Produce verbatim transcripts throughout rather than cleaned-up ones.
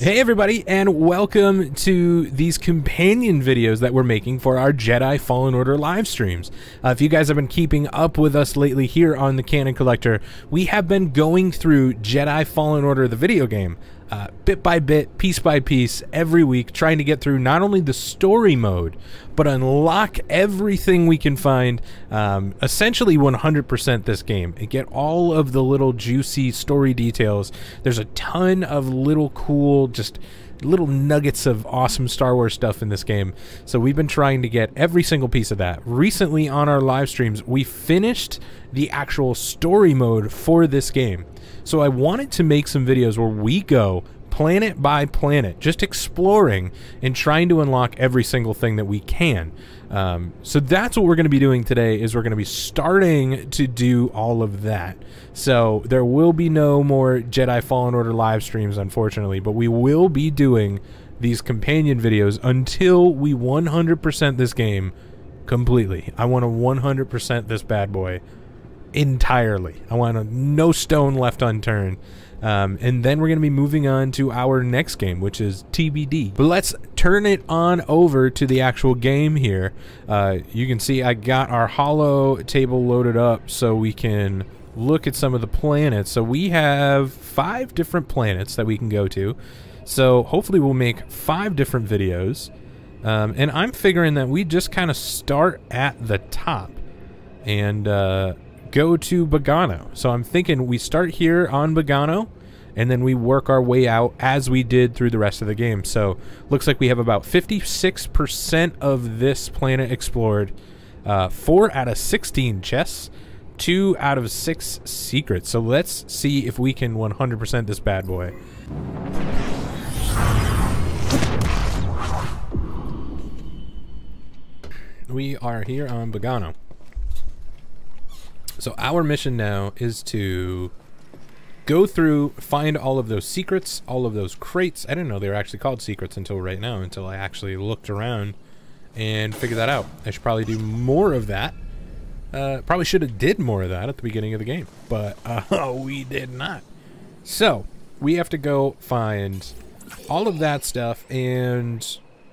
Hey everybody, and welcome to these companion videos that we're making for our Jedi Fallen Order live streams. Uh, if you guys have been keeping up with us lately here on the Canon Collector, we have been going through Jedi Fallen Order, the video game, uh, bit by bit, piece by piece, every week, trying to get through not only the story mode, but unlock everything we can find, um, essentially one hundred percent this game, and get all of the little juicy story details. There's a ton of little cool, just little nuggets of awesome Star Wars stuff in this game. So we've been trying to get every single piece of that. Recently on our live streams, we finished the actual story mode for this game. So I wanted to make some videos where we go planet by planet, just exploring and trying to unlock every single thing that we can. Um, so that's what we're going to be doing today, is we're going to be starting to do all of that. So there will be no more Jedi Fallen Order live streams, unfortunately, but we will be doing these companion videos until we one hundred percent this game completely. I want to one hundred percent this bad boy entirely. I want a, no stone left unturned. Um, and then we're going to be moving on to our next game, which is T B D. But let's turn it on over to the actual game here. Uh, you can see I got our holo table loaded up so we can look at some of the planets. So we have five different planets that we can go to. So hopefully we'll make five different videos. Um, and I'm figuring that we just kind of start at the top and uh, go to Bogano. So I'm thinking we start here on Bogano, and then we work our way out as we did through the rest of the game. So looks like we have about fifty-six percent of this planet explored, uh, four out of sixteen chests, two out of six secrets. So let's see if we can one hundred percent this bad boy. We are here on Bogano. So our mission now is to go through, find all of those secrets, all of those crates. I didn't know they were actually called secrets until right now, until I actually looked around and figured that out. I should probably do more of that. Uh, probably should have did more of that at the beginning of the game, but uh, we did not. So we have to go find all of that stuff and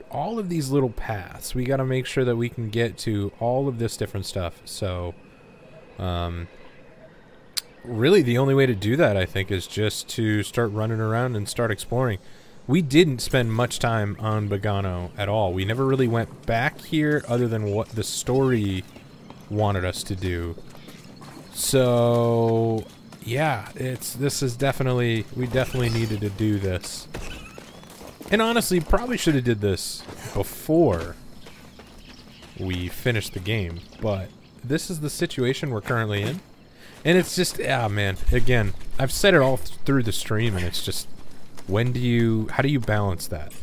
all of these little paths. We got to make sure that we can get to all of this different stuff. So... Um, really the only way to do that, I think, is just to start running around and start exploring. We didn't spend much time on Bogano at all. We never really went back here other than what the story wanted us to do. So, yeah, it's this is definitely, we definitely needed to do this. And honestly, probably should have did this before we finished the game, but this is the situation we're currently in, and it's just, ah, man, again, I've said it all th through the stream, and it's just, when do you, how do you balance that,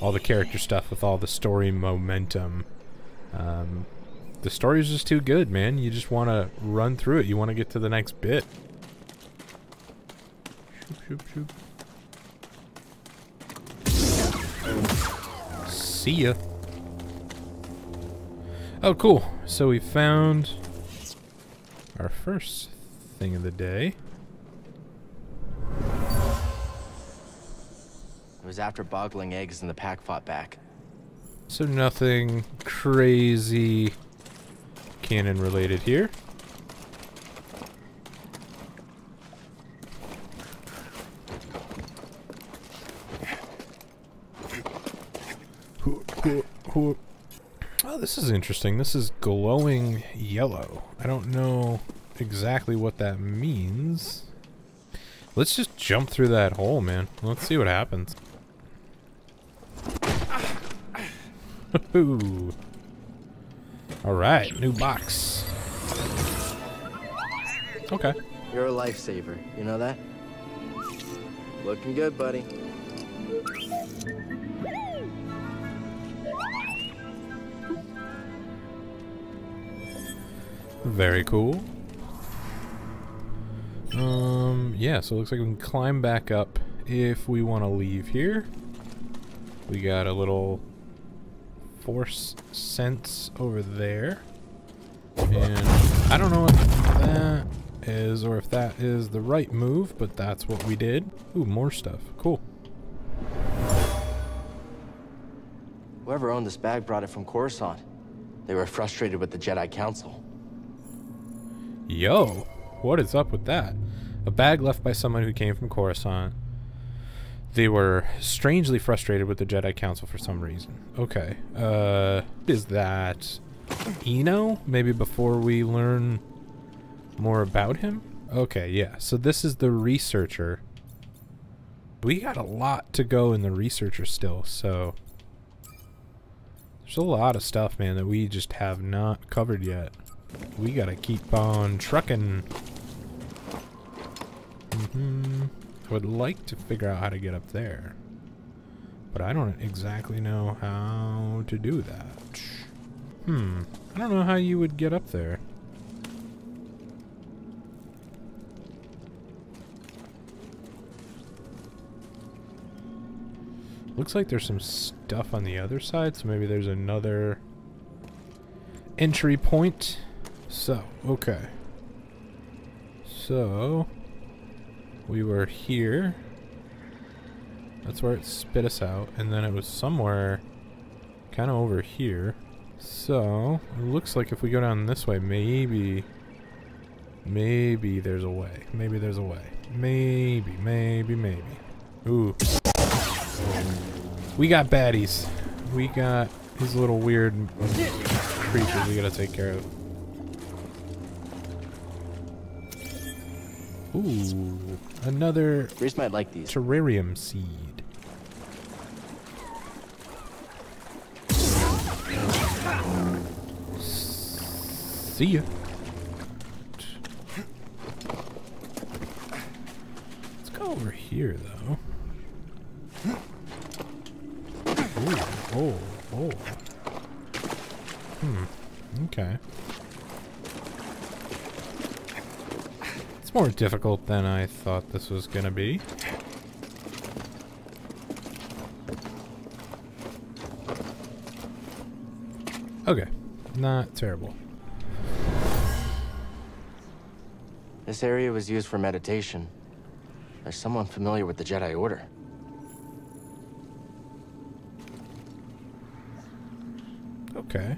all the character stuff with all the story momentum? Um, the story is just too good, man. You just want to run through it. You want to get to the next bit. Shoop, shoop, shoop. See ya. Oh, cool. So we found our first thing of the day. It was after boggling eggs and the pack fought back. So nothing crazy canon related here. This is interesting. This is glowing yellow. I don't know exactly what that means. Let's just jump through that hole, man. Let's see what happens. Alright, new box. Okay. You're a lifesaver. You know that? Looking good, buddy. Very cool. Um, yeah, so it looks like we can climb back up if we want to leave here. We got a little force sense over there. And I don't know if that is or if that is the right move, but that's what we did. Ooh, more stuff. Cool. Whoever owned this bag brought it from Coruscant. They were frustrated with the Jedi Council. Yo, what is up with that? A bag left by someone who came from Coruscant. They were strangely frustrated with the Jedi Council for some reason. Okay. Uh, is that Eno? Maybe before we learn more about him? Okay, yeah. So this is the researcher. We got a lot to go in the researcher still, so... There's a lot of stuff, man, that we just have not covered yet. We gotta keep on trucking. Mm-hmm. I would like to figure out how to get up there, but I don't exactly know how to do that. Hmm. I don't know how you would get up there. Looks like there's some stuff on the other side, so maybe there's another entry point. So, okay. So... we were here. That's where it spit us out, and then it was somewhere kind of over here. So it looks like if we go down this way, maybe, maybe there's a way. Maybe there's a way. Maybe, maybe, maybe. Ooh, we got baddies. We got these little weird creatures we gotta take care of. Ooh, another might like these. Terrarium seed. See ya. Let's go over here, though. Ooh, oh, oh. Hmm, okay. It's more difficult than I thought this was gonna be. Okay, not terrible. This area was used for meditation. There's someone familiar with the Jedi Order. Okay.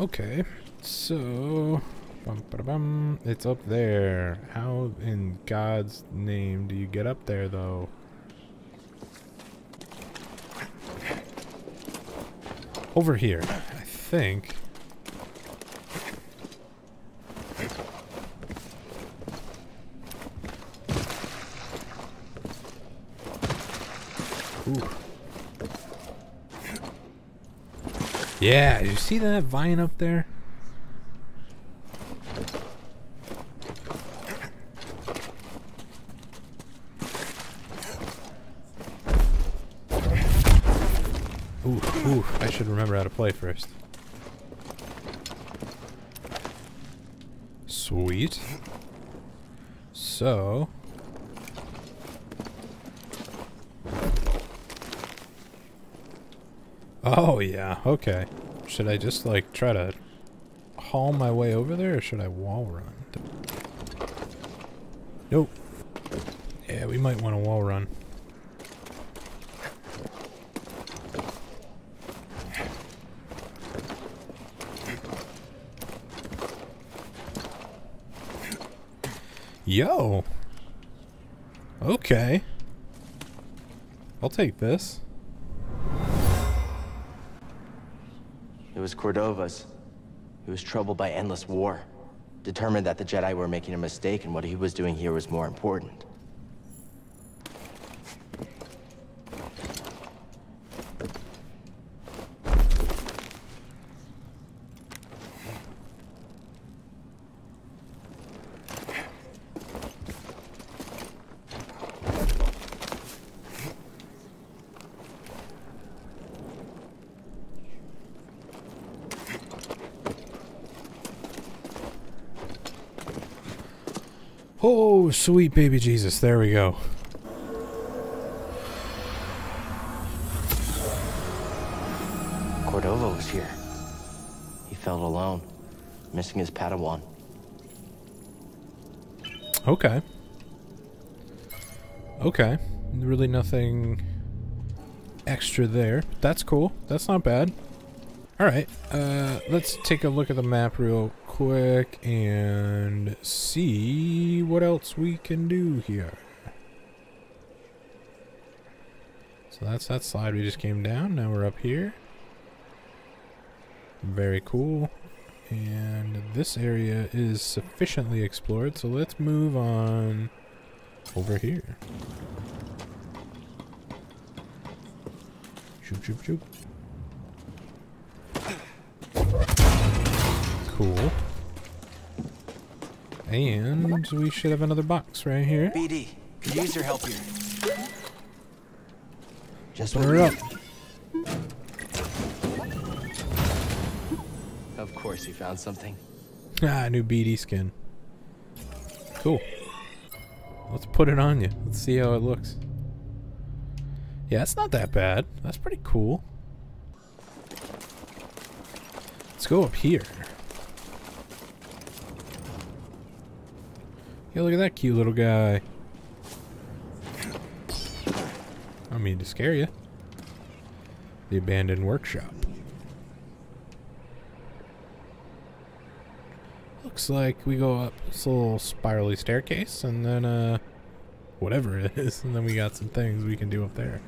Okay, so... Bum, ba, bum. It's up there. How in God's name do you get up there, though? Over here, I think. Ooh. Yeah, you see that vine up there? Ooh, I should remember how to play first. Sweet. So... Oh yeah, okay. Should I just like try to haul my way over there or should I wall run? Nope. Yeah, we might want to wall run. Yo. Okay. I'll take this. It was Cordova's. He was troubled by endless war, determined that the Jedi were making a mistake and what he was doing here was more important. Oh, sweet baby Jesus. There we go. Cordova was here. He felt alone, missing his Padawan. Okay. Okay. Really nothing extra there. But that's cool. That's not bad. Alright, uh, let's take a look at the map real quick and see what else we can do here. So that's that slide we just came down. Now we're up here. Very cool. And this area is sufficiently explored, so let's move on over here. Shoop, shoop, shoop. Cool. And we should have another box right here. B D, could use your help here. Just open her up. Of course, you found something. Ah, new B D skin. Cool. Let's put it on you. Let's see how it looks. Yeah, it's not that bad. That's pretty cool. Let's go up here. Yeah, look at that cute little guy. I mean to scare you. The Abandoned Workshop. Looks like we go up this little spirally staircase and then uh whatever it is, and then we got some things we can do up there.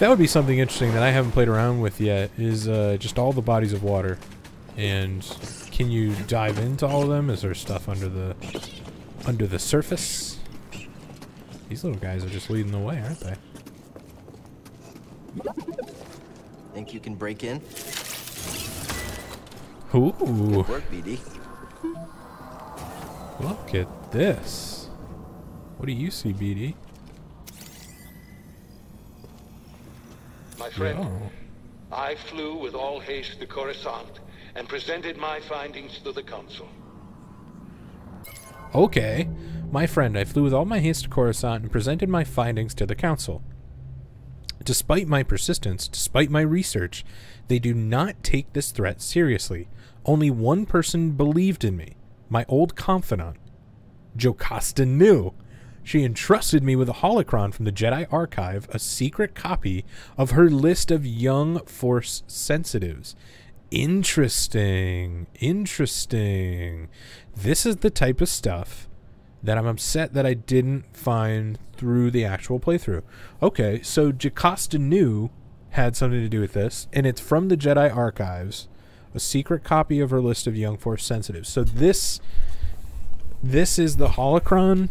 That would be something interesting that I haven't played around with yet, is uh just all the bodies of water. And can you dive into all of them? Is there stuff under the under the surface? These little guys are just leading the way, aren't they? Think you can break in? Ooh. Good work, B D. Look at this. What do you see, B D? My friend, no. I flew with all haste to Coruscant and presented my findings to the council. Okay. My friend, I flew with all my haste to Coruscant and presented my findings to the council. Despite my persistence, despite my research, they do not take this threat seriously. Only one person believed in me, my old confidant, Jocasta Nu. She entrusted me with a holocron from the Jedi Archive, a secret copy of her list of young Force sensitives. Interesting, interesting. This is the type of stuff that I'm upset that I didn't find through the actual playthrough. Okay, so Jocasta Nu had something to do with this, and it's from the Jedi Archives, a secret copy of her list of young Force sensitives. So this, this is the holocron.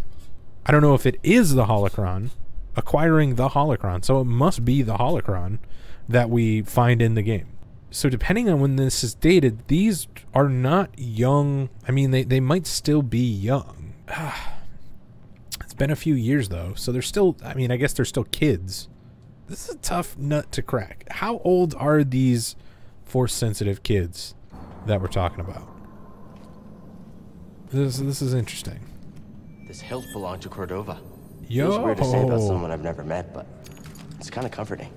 I don't know if it is the holocron, acquiring the holocron, so it must be the holocron that we find in the game. So depending on when this is dated, these are not young. I mean, they, they might still be young. It's been a few years though, so they're still, I mean, I guess they're still kids. This is a tough nut to crack. How old are these Force sensitive kids that we're talking about? This this is interesting. This hilt belonged to Cordova. Yo. It's weird to say about someone I've never met, but it's kind of comforting.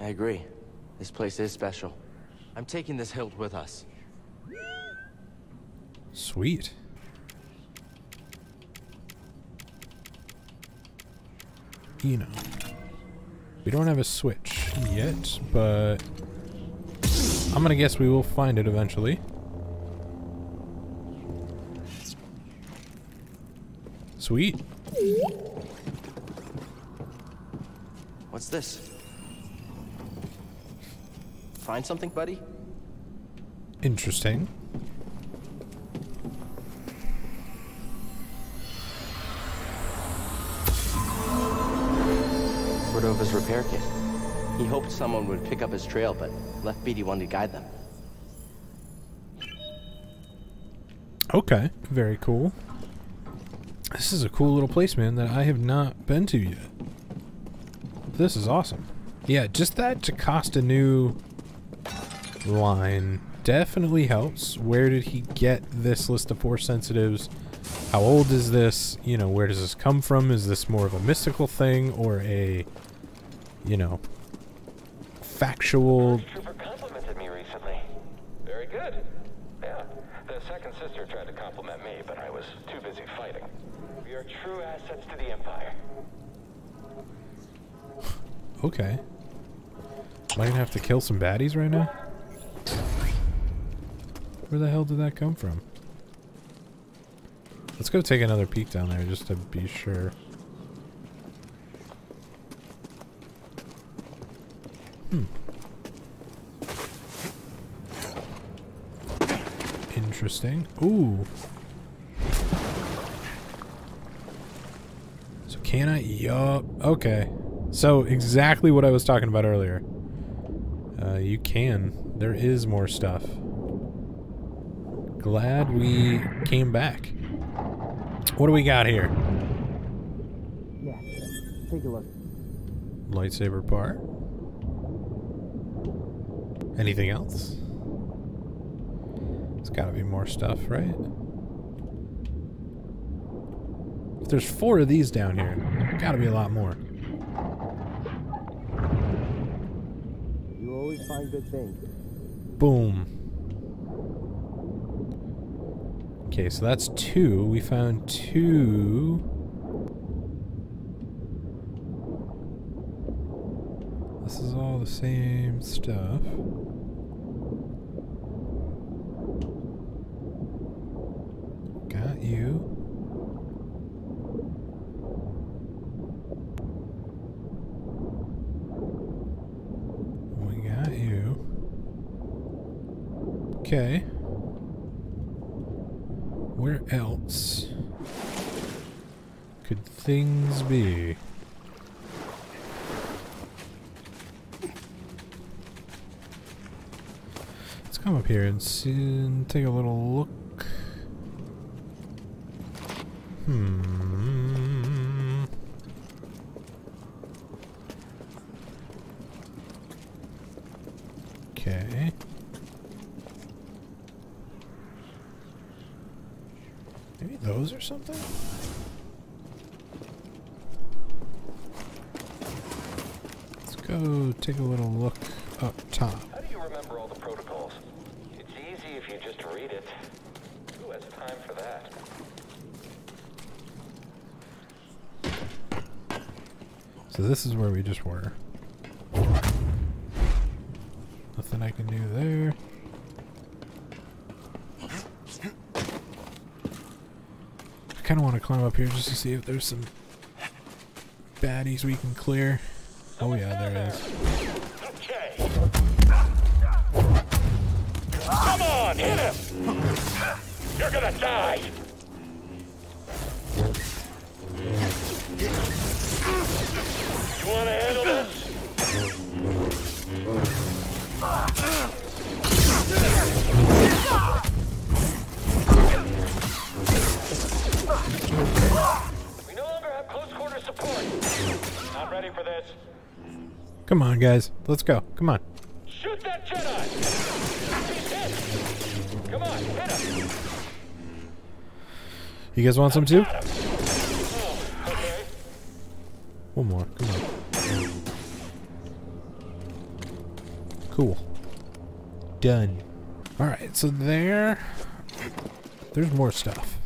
I agree. This place is special. I'm taking this hilt with us. Sweet. Eno. We don't have a switch yet, but I'm gonna guess we will find it eventually. Sweet. What's this? Find something, buddy? Interesting. Cordova's repair kit. He hoped someone would pick up his trail, but left B D one to guide them. Okay, very cool. This is a cool little place, man, that I have not been to yet. This is awesome. Yeah, just that Jocasta Nu line definitely helps. Where did he get this list of Force sensitives? How old is this? You know, where does this come from? Is this more of a mystical thing or a, you know, factual? Trooper complimented me recently. Very good. Yeah. The second sister tried to compliment me, but I was too busy fighting. We are true assets to the Empire. Okay. Am I gonna have to kill some baddies right now? Where the hell did that come from? Let's go take another peek down there just to be sure. Hmm. Interesting. Ooh. So can I? Yup. Okay. So exactly what I was talking about earlier. Uh, you can. There is more stuff. Glad we came back. What do we got here? Yeah, take a look. Lightsaber part. Anything else? There's gotta be more stuff, right? If there's four of these down here, there's gotta be a lot more. You always find good things. Boom. Okay, so that's two. We found two. This is all the same stuff. Got you. We got you. Okay. Where else could things be? Let's come up here and see and take a little look. Hmm. Okay. Maybe those or something? Let's go take a little look up top. How do you remember all the protocols? It's easy if you just read it. Who has time for that? So this is where we just were. Nothing I can do there. I kind of want to climb up here just to see if there's some baddies we can clear. Oh yeah, there is. Okay. Come on, hit him! You're gonna die! You wanna handle this? We no longer have close quarter support. Not ready for this. Come on, guys. Let's go. Come on. Shoot that Jedi. He's hit. Come on, hit him. You guys want some too? Oh, okay. One more. Come on. Cool. Done. All right. So there. There's more stuff.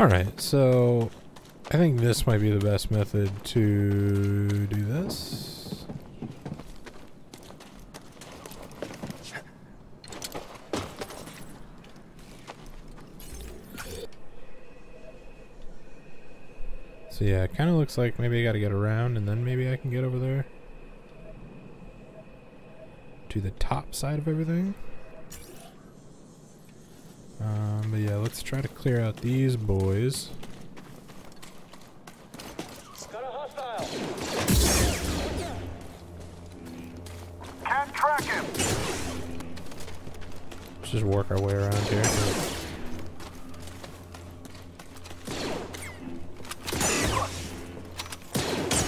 Alright, so I think this might be the best method to do this. So yeah, it kind of looks like maybe I gotta get around and then maybe I can get over there to the top side of everything. Um, but yeah, let's try to clear out these boys. Got a hostile. Can't track him. Let's just work our way around here.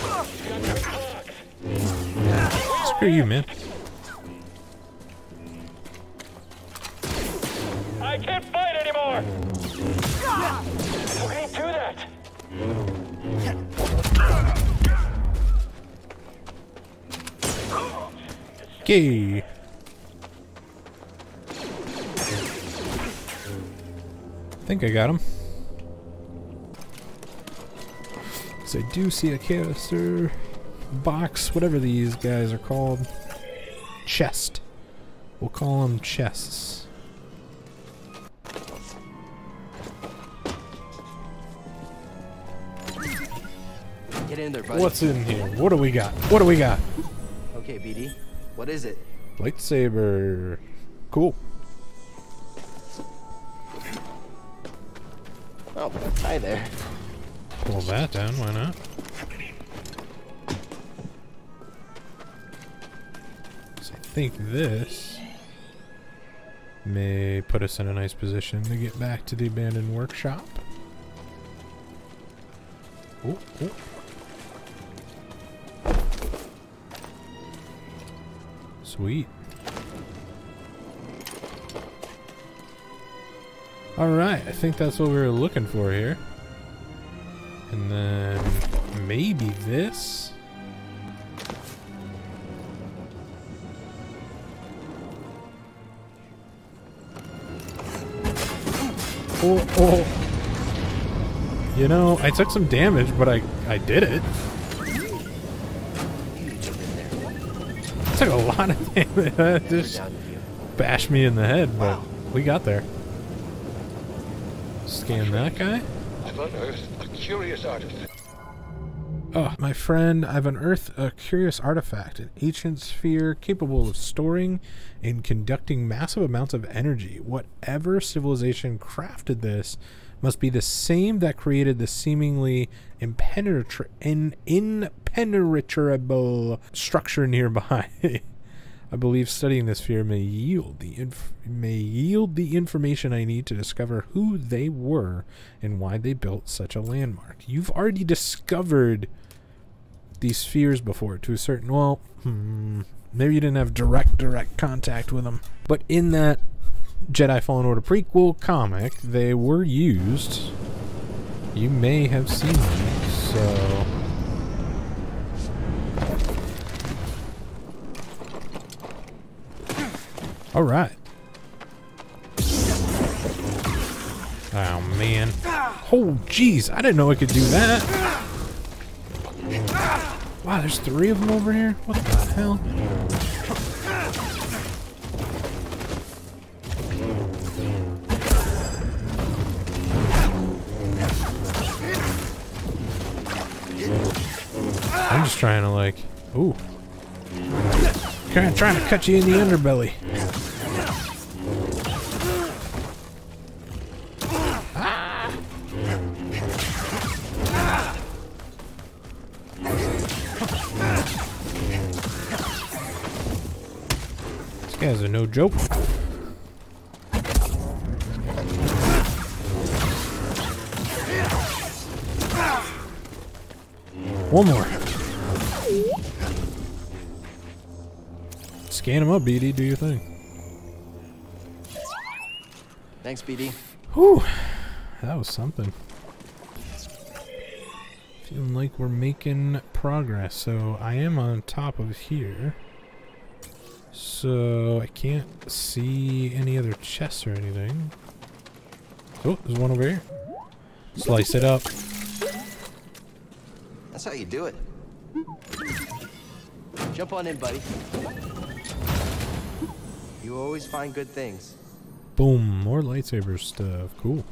Uh. Screw you, man. I can't fight anymore. You can't do that. Okay. I think I got him. Because I do see a canister, box, whatever these guys are called. Chest. We'll call them chests. In there, buddy. What's in here? What do we got? What do we got? Okay, B D. What is it? Lightsaber. Cool. Oh, hi there. Pull that down, why not? So I think this may put us in a nice position to get back to the abandoned workshop. Ooh, ooh. Sweet. Alright, I think that's what we were looking for here. And then maybe this? Oh, oh. You know, I took some damage, but I, I did it. Took a lot of damage. Just bashed me in the head, but wow. We got there. Scan that guy. I've unearthed a curious artifact. Oh, my friend, I've unearthed a curious artifact, an ancient sphere capable of storing and conducting massive amounts of energy. Whatever civilization crafted this must be the same that created the seemingly impenetra- in- impenetrable structure nearby. I believe studying this sphere may yield the inf- may yield the information I need to discover who they were and why they built such a landmark. You've already discovered these spheres before, to a certain well, hmm, maybe you didn't have direct direct contact with them, but in that Jedi Fallen Order prequel comic, they were used. You may have seen them, so... Alright. Oh, man. Oh, jeez, I didn't know I could do that. Wow, there's three of them over here? What the hell? I'm just trying to like, ooh, kind of trying to cut you in the underbelly. Ah! These guys are no joke. One more. Scan him up, B D. Do your thing. Thanks, B D. Whew. That was something. Feeling like we're making progress. So I am on top of here. So I can't see any other chests or anything. Oh, there's one over here. Slice it up. That's how you do it. Jump on in, buddy. You always find good things. Boom, more lightsaber stuff. Cool.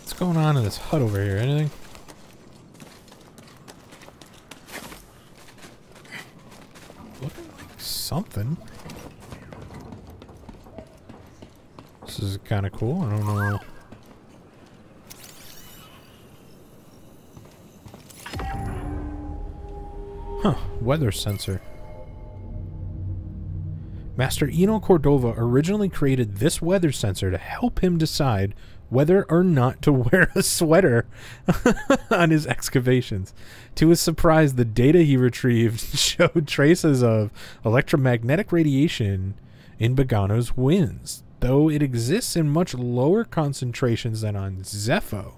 What's going on in this hut over here? Anything? Looking like something. This is kind of cool. I don't know. Huh, weather sensor. Master Eno Cordova originally created this weather sensor to help him decide whether or not to wear a sweater on his excavations. To his surprise, the data he retrieved showed traces of electromagnetic radiation in Bogano's winds, though it exists in much lower concentrations than on Zeffo.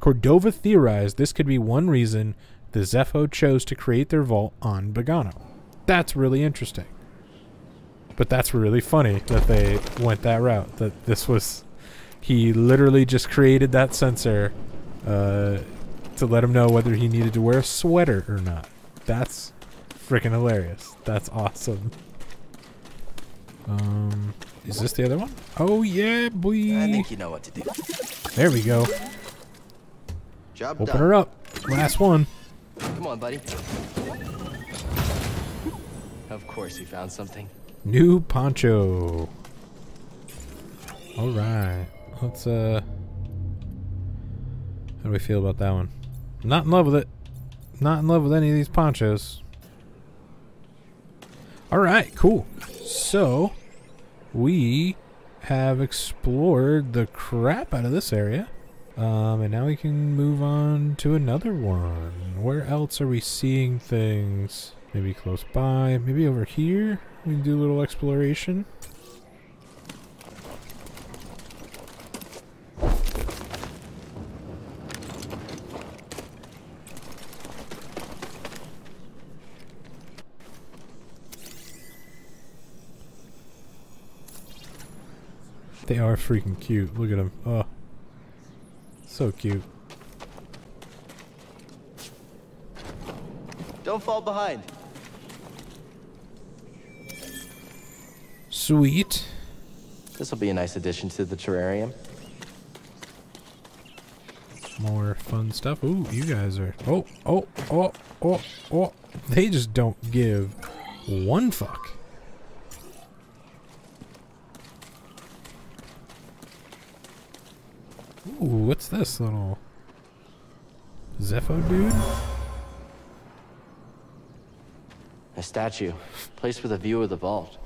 Cordova theorized this could be one reason the Zeffo chose to create their vault on Bogano. That's really interesting. But that's really funny that they went that route, that this was... He literally just created that sensor uh, to let him know whether he needed to wear a sweater or not. That's freaking hilarious. That's awesome. Um, is this the other one? Oh yeah, boy. I think you know what to do. There we go. Job Open done. her up. Last one. Come on, buddy. Of course you found something. New poncho. All right. Let's, uh... how do we feel about that one? I'm not in love with it. I'm not in love with any of these ponchos. Alright, cool. So, we have explored the crap out of this area. Um, and now we can move on to another one. Where else are we seeing things? Maybe close by. Maybe over here? We can do a little exploration. They are freaking cute. Look at them. Oh, so cute. Don't fall behind. Sweet. This will be a nice addition to the terrarium. More fun stuff. Ooh, you guys are. Oh, oh, oh, oh, oh. They just don't give one fuck. Ooh, what's this little Zeffo dude? A statue, placed with a view of the vault.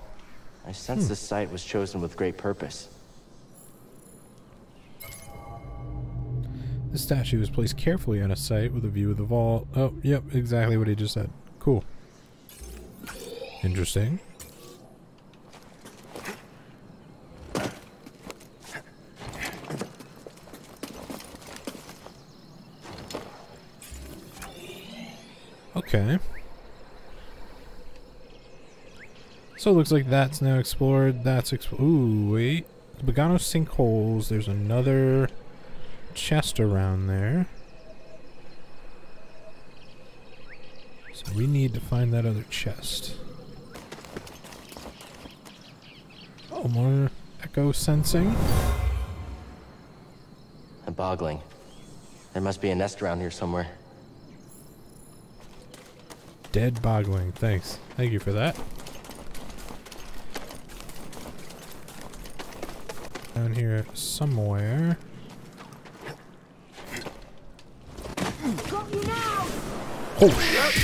I sense hmm. this site was chosen with great purpose. The statue was placed carefully on a site with a view of the vault. Oh, yep, exactly what he just said. Cool. Interesting. Okay. So it looks like that's now explored. That's explored. Ooh, wait. The Bogano Sinkholes. There's another chest around there. So we need to find that other chest. Oh, more echo sensing. A bogling. There must be a nest around here somewhere. Dead bogling. Thanks. Thank you for that. Down here somewhere. Got me now. Oh shit!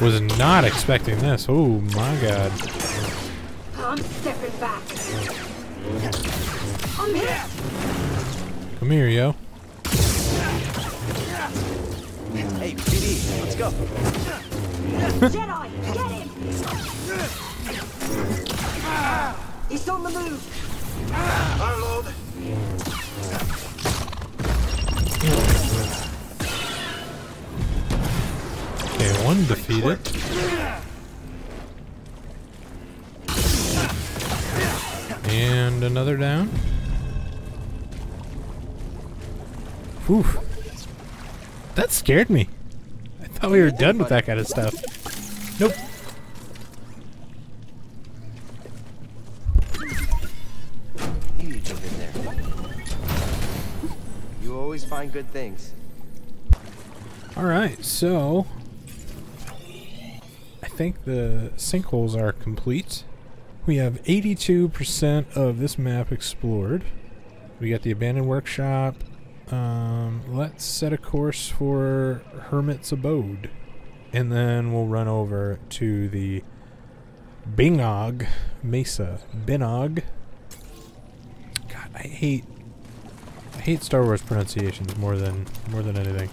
Was not expecting this. Oh my god. I'm stepping back. I'm here. Come here, yo. Hey, B D, let's go. Jedi, get him! He's on the move. Our Lord. Okay, one defeated. And another down. Whew. That scared me. I thought we were done with that kind of stuff. Nope. I knew you'd jump in there. You always find good things. Alright, so I think the sinkholes are complete. We have eighty-two percent of this map explored. We got the abandoned workshop. Um, let's set a course for Hermit's Abode. And then we'll run over to the Binog Mesa. Binog. God, I hate I hate Star Wars pronunciations more than more than anything.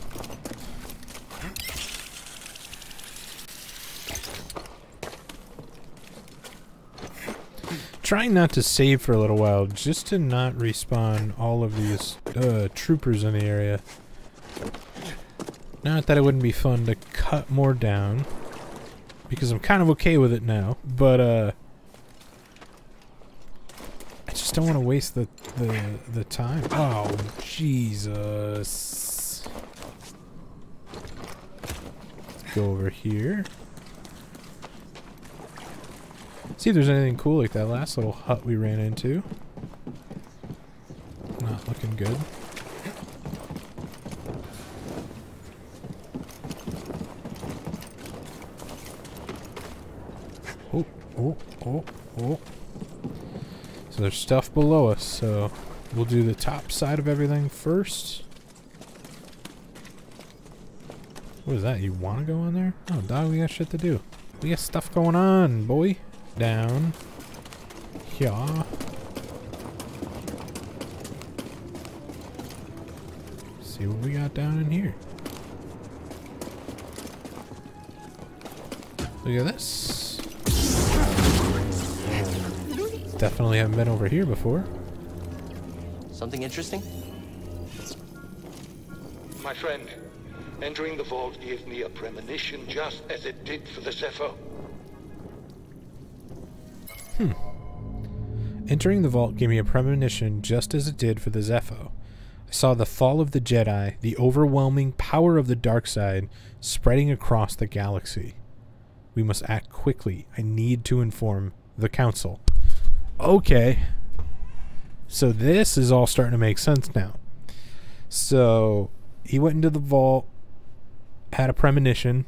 Trying not to save for a little while, just to not respawn all of these uh, troopers in the area. Not that it wouldn't be fun to cut more down, because I'm kind of okay with it now, but uh, I just don't want to waste the, the, the time. Oh, Jesus. Let's go over here. See if there's anything cool like that last little hut we ran into. Not looking good. Oh, oh, oh, oh. So there's stuff below us, so we'll do the top side of everything first. What is that? You want to go on there? Oh, dog, we got shit to do. We got stuff going on, boy. Down here. See what we got down in here. Look at this. Definitely haven't been over here before. Something interesting? My friend, entering the vault gave me a premonition just as it did for the Zeffo. Hmm. Entering the vault gave me a premonition just as it did for the Zeffo. I saw the fall of the Jedi, the overwhelming power of the dark side, spreading across the galaxy. We must act quickly. I need to inform the Council. Okay. So this is all starting to make sense now. So he went into the vault, had a premonition,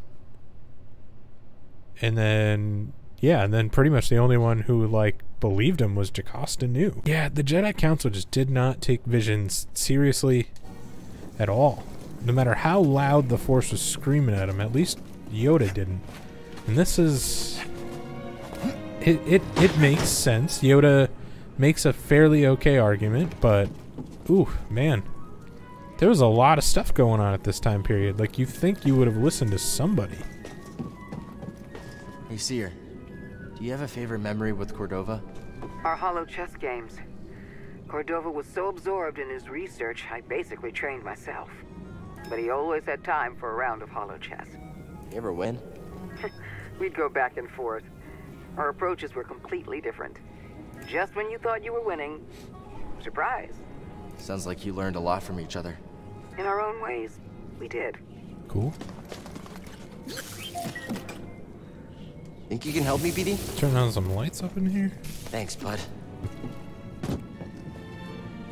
and then... yeah, and then pretty much the only one who, like, believed him was Jocasta Nu. Yeah, the Jedi Council just did not take visions seriously at all. No matter how loud the Force was screaming at him, at least Yoda didn't. And this is... It, it, it makes sense. Yoda makes a fairly okay argument, but... ooh, man. There was a lot of stuff going on at this time period. Like, you think you would have listened to somebody. Hey, Seer. Do you have a favorite memory with Cordova? Our hollow chess games. Cordova was so absorbed in his research, I basically trained myself. But he always had time for a round of hollow chess. You ever win? We'd go back and forth. Our approaches were completely different. Just when you thought you were winning, surprise. Sounds like you learned a lot from each other. In our own ways, we did. Cool. Think you can help me, B D? Turn on some lights up in here. Thanks, bud.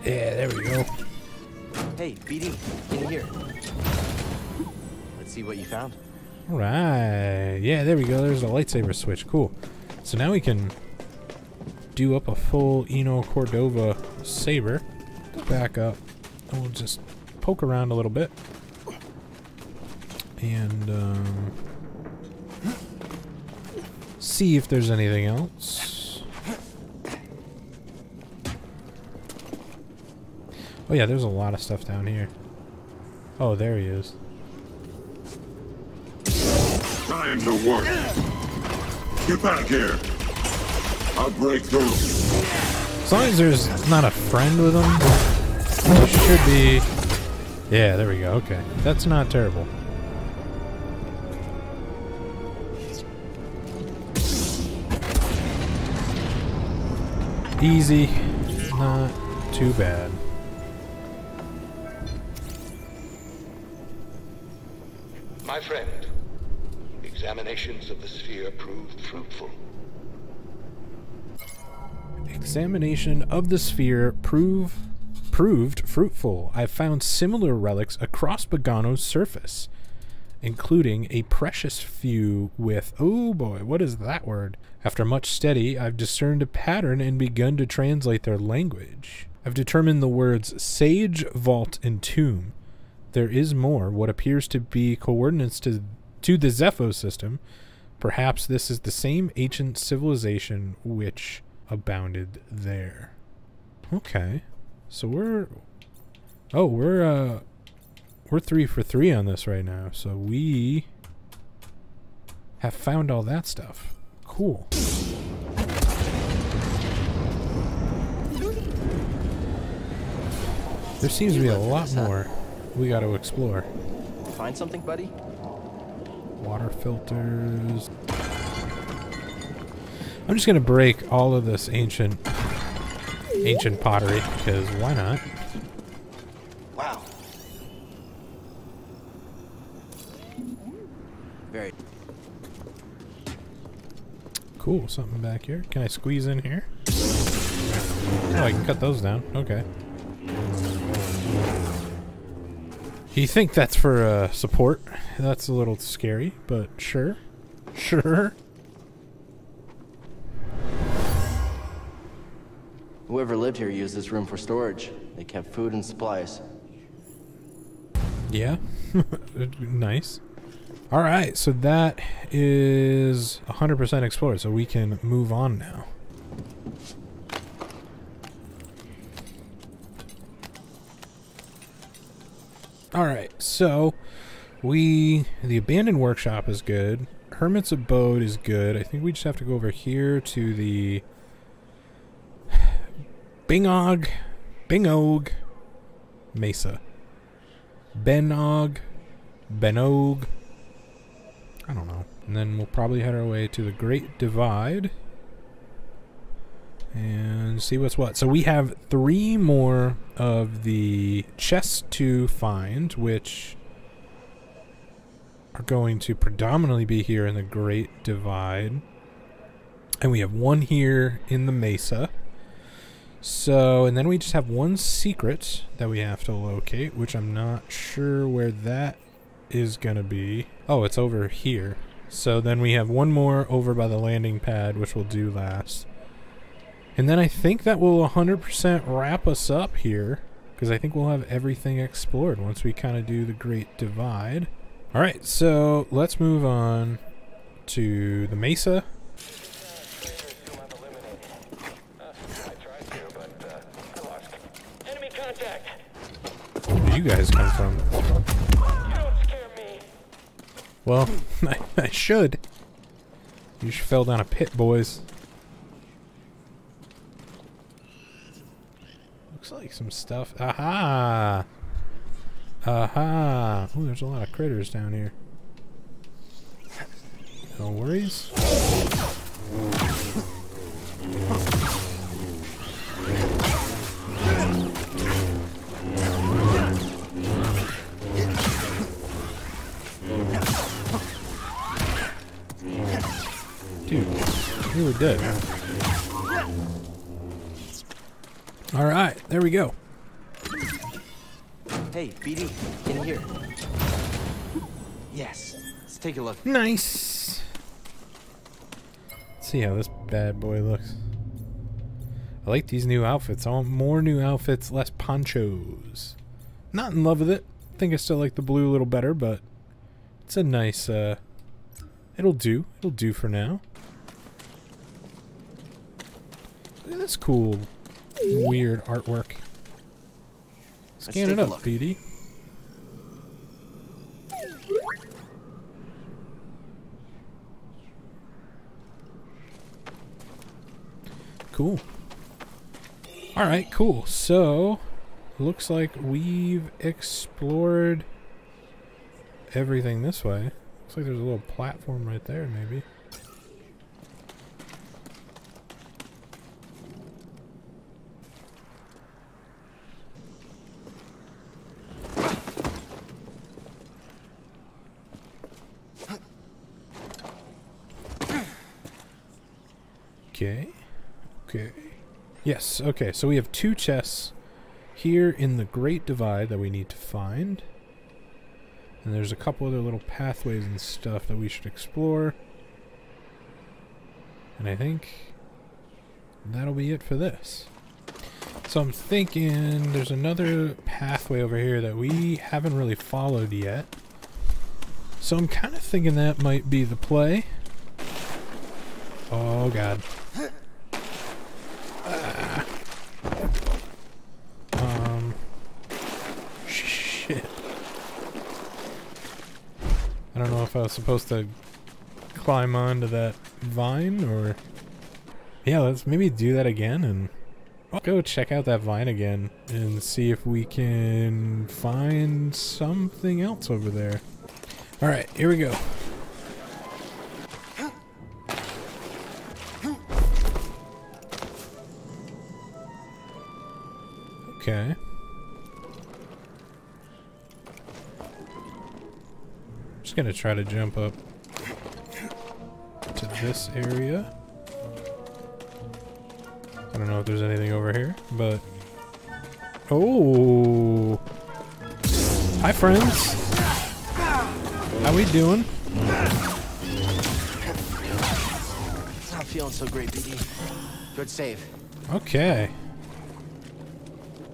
Yeah, there we go. Hey, B D, in here. Let's see what you found. Alright. Yeah, there we go. There's a lightsaber switch. Cool. So now we can do up a full Eno Cordova saber. Go back up. And we'll just poke around a little bit. And, um... see if there's anything else. Oh yeah, there's a lot of stuff down here. Oh, there he is. Time to work. Get back here. I'll break through. As long as there's not a friend with him, there should be. Yeah, there we go. Okay, that's not terrible. Easy, not too bad. My friend, examinations of the sphere proved fruitful. Examination of the sphere prove, proved fruitful. I found similar relics across Bogano's surface, including a precious few with... oh boy, what is that word? After much study, I've discerned a pattern and begun to translate their language. I've determined the words Sage, Vault, and Tomb. There is more, what appears to be coordinates to, to the Zeffo system. Perhaps this is the same ancient civilization which abounded there. Okay. So we're... Oh, we're, uh... We're three for three on this right now. So we... have found all that stuff. Cool. There seems to be a lot more we got to explore. Find something, buddy? Water filters. I'm just going to break all of this ancient ancient pottery, because why not? Wow. Very cool. Something back here. Can I squeeze in here? Oh, I can cut those down. Okay. You think that's for uh, support? That's a little scary, but sure. Sure. Whoever lived here used this room for storage. They kept food and supplies. Yeah. Nice. Alright, so that is one hundred percent explored, so we can move on now. Alright, so we... the Abandoned Workshop is good. Hermit's Abode is good. I think we just have to go over here to the... Binog, Binog Mesa, Binog, Binog, I don't know. And then we'll probably head our way to the Great Divide and see what's what. So we have three more of the chests to find, which are going to predominantly be here in the Great Divide. And we have one here in the Mesa. So, and then we just have one secret that we have to locate, which I'm not sure where that is going to be. Oh, it's over here. So then we have one more over by the landing pad, which we'll do last. And then I think that will one hundred percent wrap us up here, because I think we'll have everything explored once we kind of do the Great Divide. All right, so let's move on to the Mesa. You guys come from? You don't scare me. Well, I, I should. You just fell down a pit, boys. Looks like some stuff. Aha! Aha! Ooh, there's a lot of critters down here. No worries. Really did. All right, there we go. Hey, B D, get in here. Yes, let's take a look. Nice. Let's see how this bad boy looks. I like these new outfits. I want more new outfits, less ponchos. Not in love with it. I think I still like the blue a little better, but it's a nice. Uh, it'll do. It'll do for now. Look at this cool, weird artwork. Scan it up, B D. Cool. Alright, cool. So, looks like we've explored everything this way. Looks like there's a little platform right there, maybe. Okay, okay. Yes, okay, so we have two chests here in the Great Divide that we need to find. And there's a couple other little pathways and stuff that we should explore. And I think that'll be it for this. So I'm thinking there's another pathway over here that we haven't really followed yet. So I'm kind of thinking that might be the play. Oh god. Ah. Um. Shit. I don't know if I was supposed to climb onto that vine or... Yeah, let's maybe do that again and go check out that vine again and see if we can find something else over there. Alright, here we go. Okay. I'm just gonna try to jump up to this area. I don't know if there's anything over here, but... Oh! Hi friends! How we doing? It's not feeling so great, B D. Good save. Okay.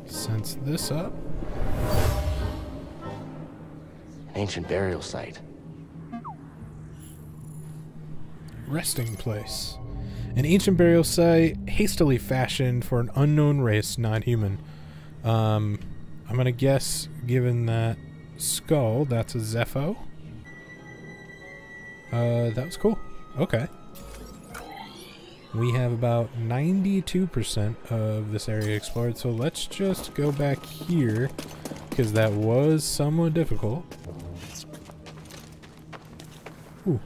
Sense this up. An ancient burial site. Resting place. An ancient burial site hastily fashioned for an unknown race not human. Um, I'm gonna guess, given that skull, that's a Zeffo. Uh, that was cool. Okay. We have about ninety-two percent of this area explored, so let's just go back here, because that was somewhat difficult. Ooh.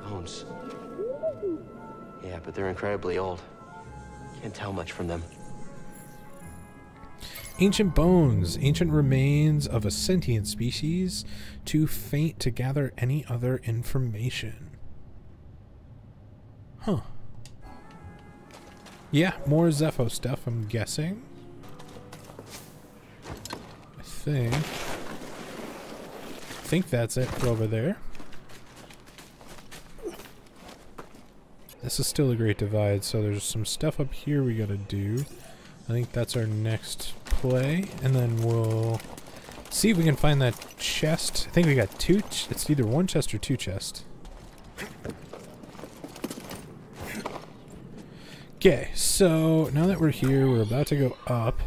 Bones. Yeah, but they're incredibly old. Can't tell much from them. Ancient bones, ancient remains of a sentient species, too faint to gather any other information. Huh. Yeah, more Zeffo stuff, I'm guessing. I think. I think that's it for over there. This is still a Great Divide, so there's some stuff up here we gotta do. I think that's our next play, and then we'll see if we can find that chest. I think we got two, ch it's either one chest or two chests. Okay, so now that we're here, we're about to go up.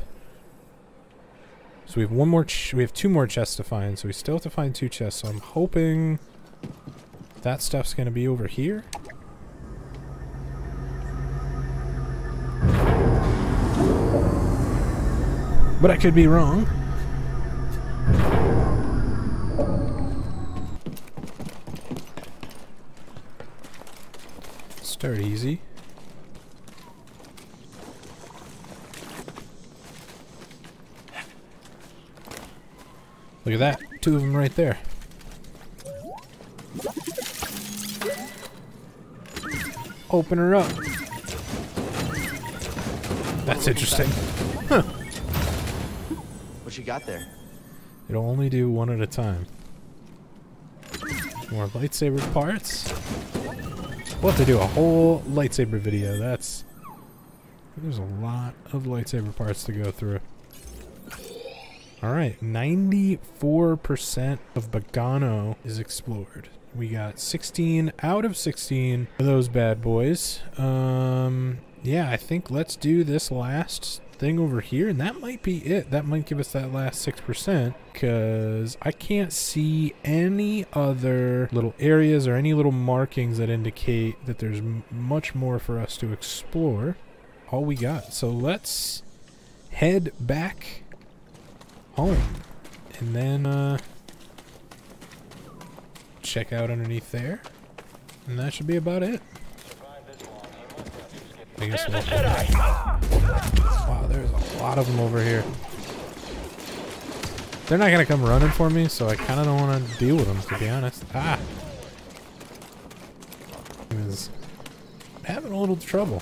So we have one more, ch we have two more chests to find, so we still have to find two chests, so I'm hoping that stuff's gonna be over here. But I could be wrong. Start easy. Look at that. Two of them right there. Open her up. That's interesting. Huh. You got there. It'll only do one at a time. More lightsaber parts. We'll have to do a whole lightsaber video. That's... There's a lot of lightsaber parts to go through. Alright, ninety-four percent of Bogano is explored. We got sixteen out of sixteen of those bad boys. Um, yeah, I think let's do this last thing over here, and that might be it. That might give us that last six percent, because I can't see any other little areas or any little markings that indicate that there's m much more for us to explore. All we got. So let's head back home, and then uh, check out underneath there, and that should be about it. I guess we'll wow, there's a lot of them over here. They're not gonna come running for me, so I kind of don't want to deal with them, to be honest. Ah, I'm having a little trouble.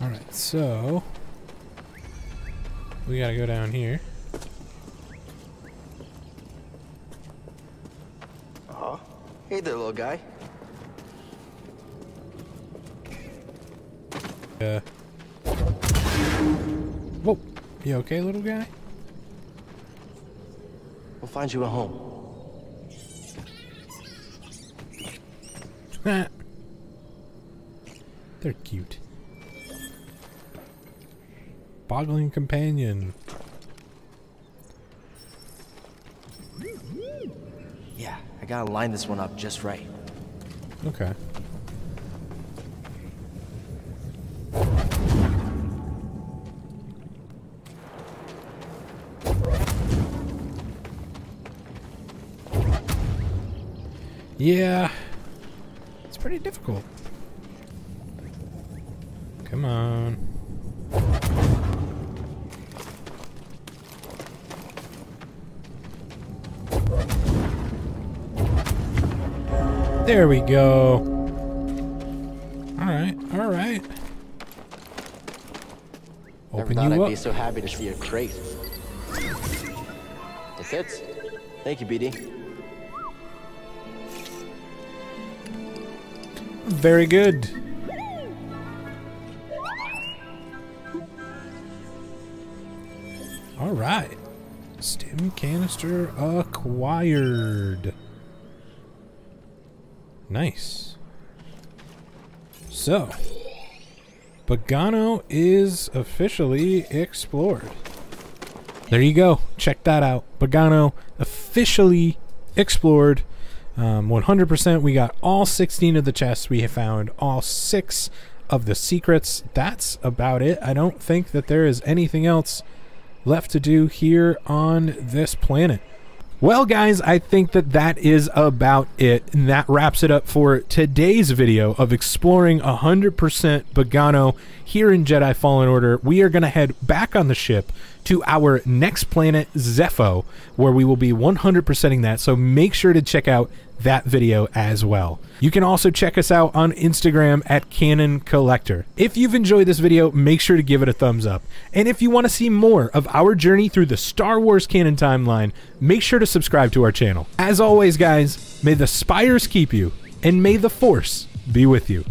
All right, so we gotta go down here. Uh-huh. Hey there, little guy. Uh. Whoa. You okay, little guy? We'll find you a home. They're cute. Boggling companion. Yeah, I gotta line this one up just right. Okay. Yeah. It's pretty difficult. Come on. There we go. Alright, alright. Never thought I'd be so happy to see a crate. It fits. Thank you, B D. Very good. All right. Stim canister acquired. Nice. So, Bogano is officially explored. There you go. Check that out. Bogano officially explored. Um, one hundred percent, we got all sixteen of the chests. We have found all six of the secrets. That's about it. I don't think that there is anything else left to do here on this planet. Well, guys, I think that that is about it, and that wraps it up for today's video of exploring one hundred percent Bogano here in Jedi Fallen Order. We are going to head back on the ship to our next planet, Zeffo, where we will be one hundred percenting that, so make sure to check out that video as well. You can also check us out on Instagram at Canon Collector. If you've enjoyed this video, make sure to give it a thumbs up. And if you want to see more of our journey through the Star Wars canon timeline, make sure to subscribe to our channel. As always, guys, may the spires keep you, and may the Force be with you.